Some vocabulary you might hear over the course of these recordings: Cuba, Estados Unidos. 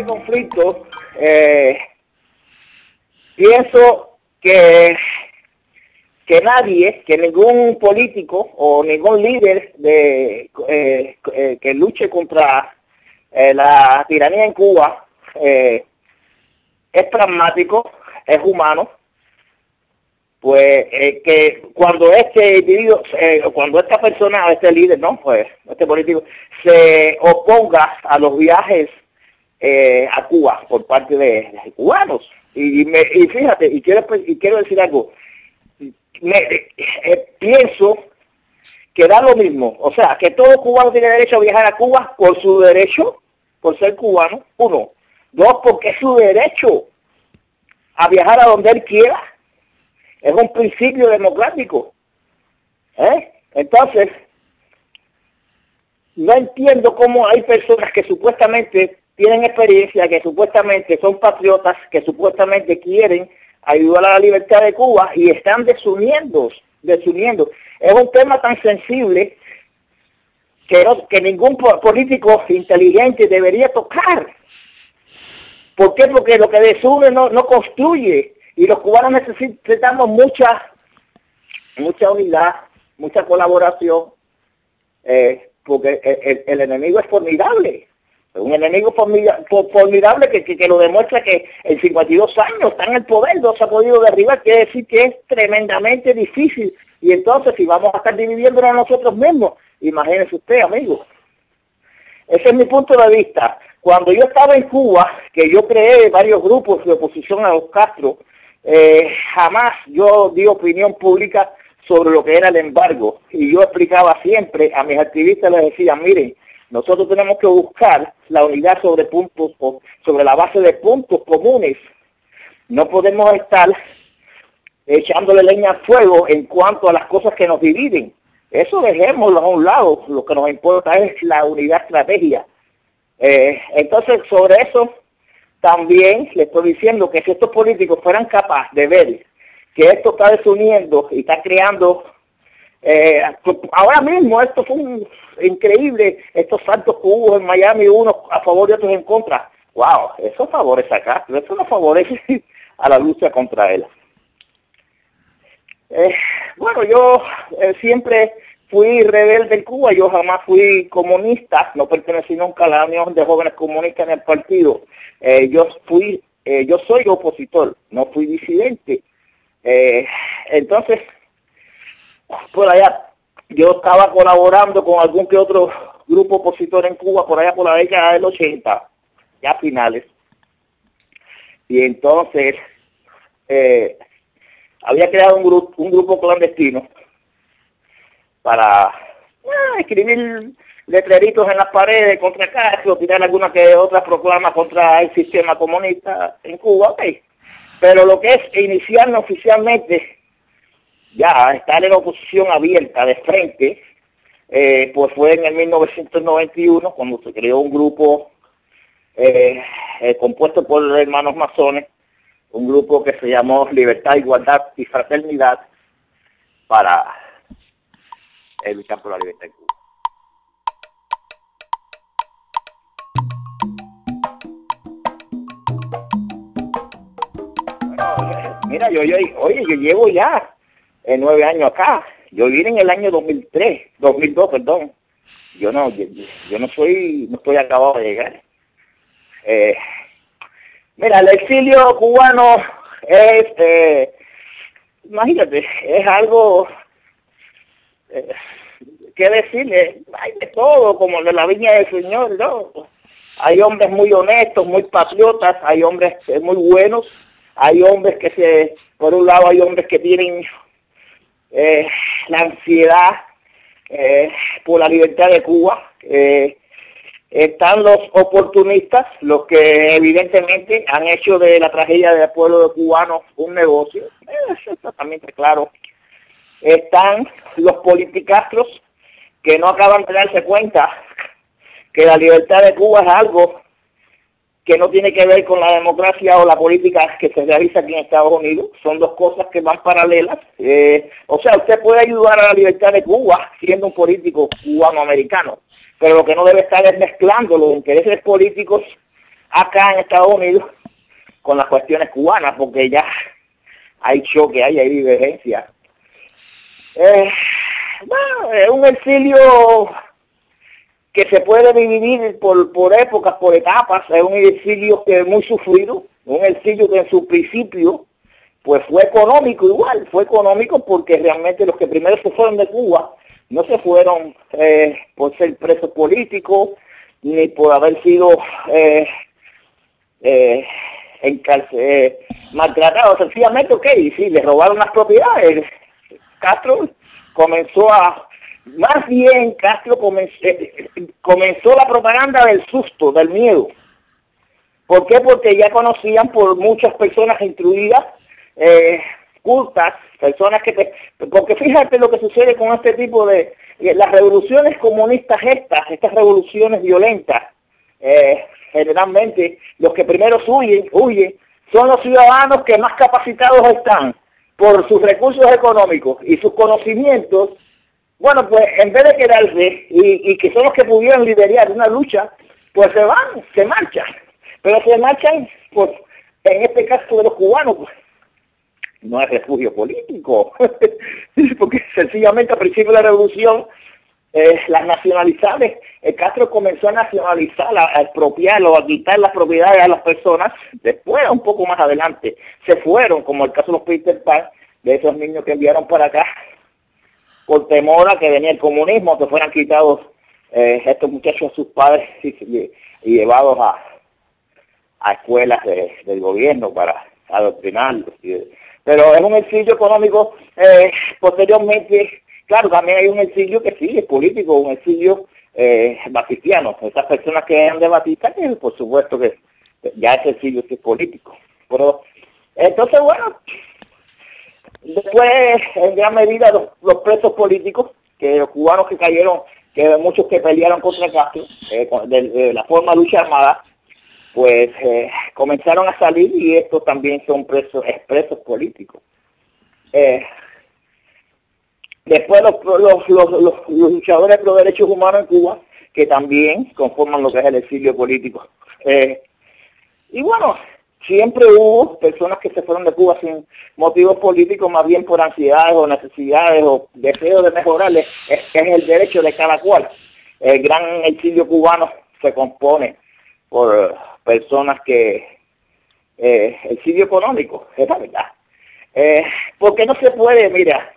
este conflicto, pienso que nadie, que ningún político o ningún líder de que luche contra la tiranía en Cuba es pragmático, es humano. Pues que cuando este individuo, cuando esta persona, este líder, ¿no? Pues este político se oponga a los viajes a Cuba por parte de cubanos. Y fíjate, y quiero decir algo, pienso que da lo mismo, o sea, que todo cubano tiene derecho a viajar a Cuba por su derecho, por ser cubano, uno. Dos, porque es su derecho a viajar a donde él quiera. Es un principio democrático. Entonces, no entiendo cómo hay personas que supuestamente tienen experiencia, que supuestamente son patriotas, que supuestamente quieren ayudar a la libertad de Cuba y están desuniendo. Es un tema tan sensible que ningún político inteligente debería tocar. ¿Por qué? Porque lo que desune no construye. Y los cubanos necesitamos mucha unidad, mucha colaboración, porque el enemigo es formidable. Un enemigo formidable que lo demuestra que en 52 años está en el poder, no se ha podido derribar, quiere decir que es tremendamente difícil. Y entonces, si vamos a estar dividiéndonos nosotros mismos, imagínense usted, amigos. Ese es mi punto de vista. Cuando yo estaba en Cuba, que yo creé varios grupos de oposición a los Castro, jamás yo di opinión pública sobre lo que era el embargo, y yo explicaba siempre a mis activistas, les decía, miren, nosotros tenemos que buscar la unidad sobre la base de puntos comunes. No podemos estar echándole leña al fuego en cuanto a las cosas que nos dividen. Eso dejémoslo a un lado, lo que nos importa es la unidad estratégica. Entonces, sobre eso también le estoy diciendo que si estos políticos fueran capaces de ver que esto está desuniendo y está creando, ahora mismo esto fue increíble, estos saltos que hubo en Miami, unos a favor y otros en contra. ¡Wow! Eso favorece a Castro, eso no favorece a la lucha contra él. Bueno, yo siempre fui rebelde en Cuba, yo jamás fui comunista, no pertenecí nunca a la Unión de Jóvenes Comunistas en el partido. Yo soy opositor, no fui disidente. Entonces, por allá, yo estaba colaborando con algún que otro grupo opositor en Cuba, por allá por la década del 80, ya finales. Y entonces, había creado un grupo clandestino para escribir letreritos en las paredes contra Castro, tirar alguna que otra proclama contra el sistema comunista en Cuba, ok. Pero lo que es iniciarnos oficialmente, ya estar en oposición abierta de frente, pues fue en el 1991 cuando se creó un grupo compuesto por hermanos masones, un grupo que se llamó Libertad, Igualdad y Fraternidad para luchar por la libertad en Cuba. Bueno, mira, yo llevo ya 9 años acá. Yo vine en el año 2002, perdón. Yo no estoy acabado de llegar. Mira, el exilio cubano es, imagínate, es algo, ¿qué decirle? Hay de todo, como de la viña del Señor, ¿no? Hay hombres muy honestos, muy patriotas, hay hombres muy buenos, hay hombres que por un lado hay hombres que tienen la ansiedad por la libertad de Cuba, están los oportunistas, los que evidentemente han hecho de la tragedia del pueblo cubano un negocio, eso está también claro. Están los politicastros que no acaban de darse cuenta que la libertad de Cuba es algo que no tiene que ver con la democracia o la política que se realiza aquí en Estados Unidos, son dos cosas que van paralelas. O sea, usted puede ayudar a la libertad de Cuba siendo un político cubano-americano, pero lo que no debe estar es mezclando los intereses políticos acá en Estados Unidos con las cuestiones cubanas, porque ya hay choque, hay divergencias. Bueno, es un exilio que se puede dividir por épocas, por etapas. Es un exilio que es muy sufrido, un exilio que en su principio pues fue económico igual, fue económico porque realmente los que primero se fueron de Cuba no se fueron por ser presos políticos ni por haber sido maltratados, sencillamente, ok, sí, les robaron las propiedades. Castro comenzó a, más bien Castro comenzó la propaganda del susto, del miedo. ¿Por qué? Porque ya conocían por muchas personas instruidas, cultas, personas que... Porque fíjate lo que sucede con este tipo de... Las revoluciones comunistas estas revoluciones violentas, generalmente los que primero huyen, son los ciudadanos que más capacitados están por sus recursos económicos y sus conocimientos. Bueno, pues en vez de quedarse y que son los que pudieron liderar una lucha, pues se van, se marchan. Pero se marchan, pues en este caso de los cubanos, pues, no es refugio político, porque sencillamente al principio de la revolución las nacionalidades, Castro comenzó a nacionalizar, a expropiar o a quitar las propiedades a las personas. Después, un poco más adelante, se fueron, como el caso de los Peter Pan, de esos niños que enviaron para acá, por temor a que venía el comunismo, que fueran quitados estos muchachos a sus padres y llevados a escuelas del gobierno para adoctrinarlos. Pero es un exilio económico. Posteriormente, claro, también hay un exilio que sí, es político, un exilio batistiano. Esas personas que eran de Batista, que por supuesto que ya ese exilio sí es político. Pero entonces, bueno, después en gran medida los presos políticos, que los cubanos que cayeron, que muchos que pelearon contra Castro, de la forma lucha armada, pues comenzaron a salir y estos también son presos políticos. Después los luchadores por derechos humanos en Cuba, que también conforman lo que es el exilio político. Y bueno, siempre hubo personas que se fueron de Cuba sin motivos políticos, más bien por ansiedades o necesidades o deseos de mejorarles. Es el derecho de cada cual. El gran exilio cubano se compone por personas que... exilio económico, es la verdad. Porque no se puede, mira,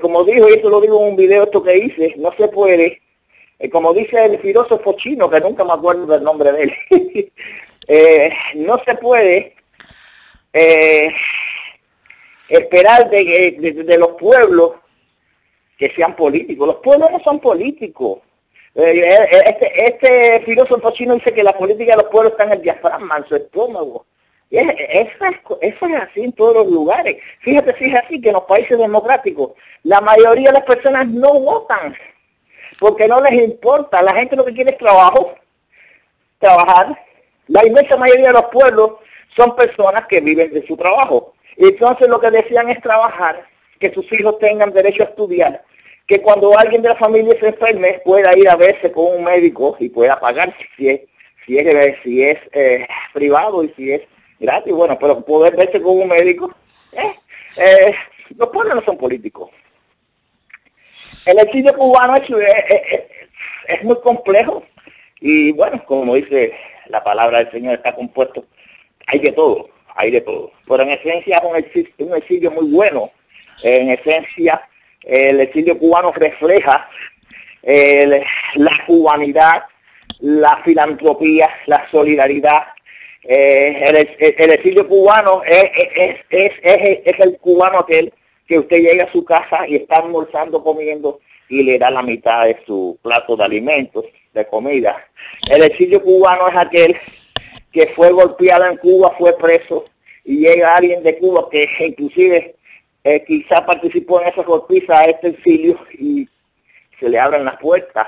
como dijo, y eso lo digo en un video esto que hice, no se puede, como dice el filósofo chino, que nunca me acuerdo del nombre de él, no se puede esperar de los pueblos que sean políticos. Los pueblos no son políticos. Este filósofo chino dice que la política de los pueblos está en el diafragma, en su estómago. Y eso es así en todos los lugares. Fíjate si es así que en los países democráticos la mayoría de las personas no votan porque no les importa. La gente lo que quiere es trabajar. La inmensa mayoría de los pueblos son personas que viven de su trabajo. Y entonces lo que desean es trabajar, que sus hijos tengan derecho a estudiar, que cuando alguien de la familia se enferme pueda ir a verse con un médico y pueda pagar si es privado y si es gratis, bueno, pero poder verse con un médico. Los pueblos no son políticos. El exilio cubano es muy complejo y bueno, como dice la palabra del Señor, está compuesto, hay de todo, pero en esencia es un exilio muy bueno. En esencia, el exilio cubano refleja la cubanidad, la filantropía, la solidaridad. El exilio cubano es el cubano aquel que usted llega a su casa y está almorzando, comiendo, y le da la mitad de su plato de alimentos, de comida. El exilio cubano es aquel que fue golpeado en Cuba, fue preso, y llega alguien de Cuba que inclusive... quizá participó en esas golpizas a este exilio y se le abren las puertas.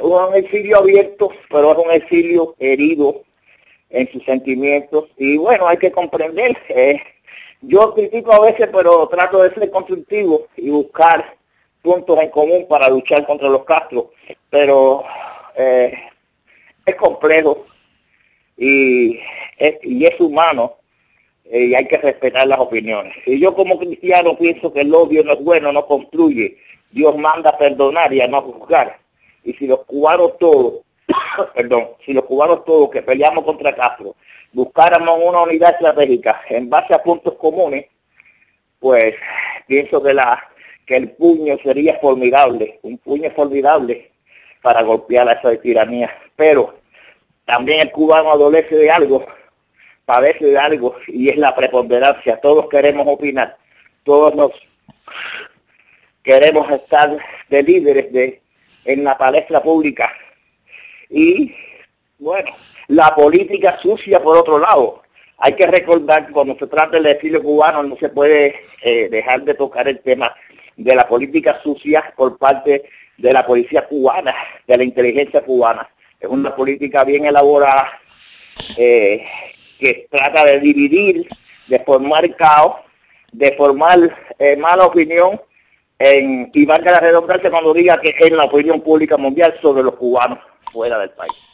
Un exilio abierto, pero es un exilio herido en sus sentimientos. Y bueno, hay que comprender. Yo critico a veces, pero trato de ser constructivo y buscar puntos en común para luchar contra los Castro. Pero es complejo. y es humano, y hay que respetar las opiniones. Y yo como cristiano pienso que el odio no es bueno, no construye. Dios manda a perdonar y a no juzgar. Y si los cubanos todos, que peleamos contra Castro, buscáramos una unidad estratégica en base a puntos comunes, pues pienso que el puño sería formidable, un puño formidable para golpear a esa tiranía. Pero también el cubano adolece de algo, padece de algo, y es la preponderancia. Todos queremos opinar, todos nos queremos estar de líderes en la palestra pública. Y bueno, la política sucia por otro lado. Hay que recordar que cuando se trata del exilio cubano no se puede dejar de tocar el tema de la política sucia por parte de la policía cubana, de la inteligencia cubana. Es una política bien elaborada que trata de dividir, de formar caos, de formar mala opinión, y valga la redundancia cuando diga que es la opinión pública mundial sobre los cubanos fuera del país.